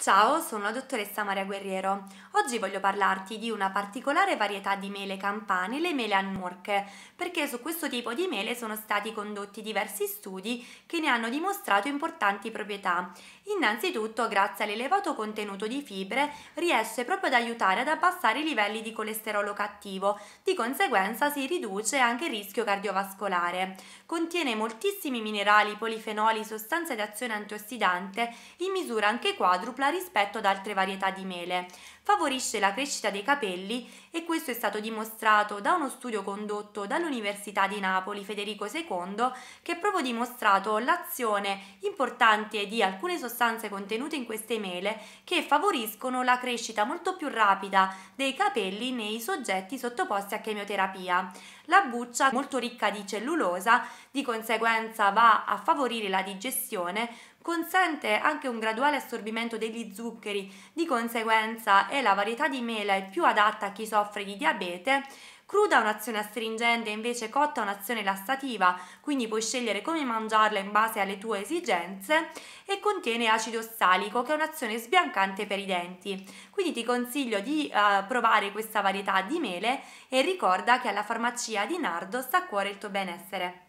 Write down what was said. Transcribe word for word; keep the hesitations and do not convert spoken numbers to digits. Ciao, sono la dottoressa Maria Guerriero. Oggi voglio parlarti di una particolare varietà di mele campane, le mele annurche, perché su questo tipo di mele sono stati condotti diversi studi che ne hanno dimostrato importanti proprietà. Innanzitutto, grazie all'elevato contenuto di fibre, riesce proprio ad aiutare ad abbassare i livelli di colesterolo cattivo, di conseguenza si riduce anche il rischio cardiovascolare. Contiene moltissimi minerali, polifenoli, sostanze di azione antiossidante, in misura anche quadrupla rispetto ad altre varietà di mele. Favorisce la crescita dei capelli e questo è stato dimostrato da uno studio condotto dall'Università di Napoli Federico secondo, che ha proprio dimostrato l'azione importante di alcune sostanze contenute in queste mele che favoriscono la crescita molto più rapida dei capelli nei soggetti sottoposti a chemioterapia. La buccia, molto ricca di cellulosa, di conseguenza va a favorire la digestione, consente anche un graduale assorbimento degli zuccheri, di conseguenza è la varietà di mela è più adatta a chi soffre di diabete. Cruda ha un'azione astringente, invece cotta ha un'azione lassativa, quindi puoi scegliere come mangiarla in base alle tue esigenze, e contiene acido ossalico che ha un'azione sbiancante per i denti. Quindi ti consiglio di uh, provare questa varietà di mele e ricorda che alla Farmacia Di Nardo sta a cuore il tuo benessere.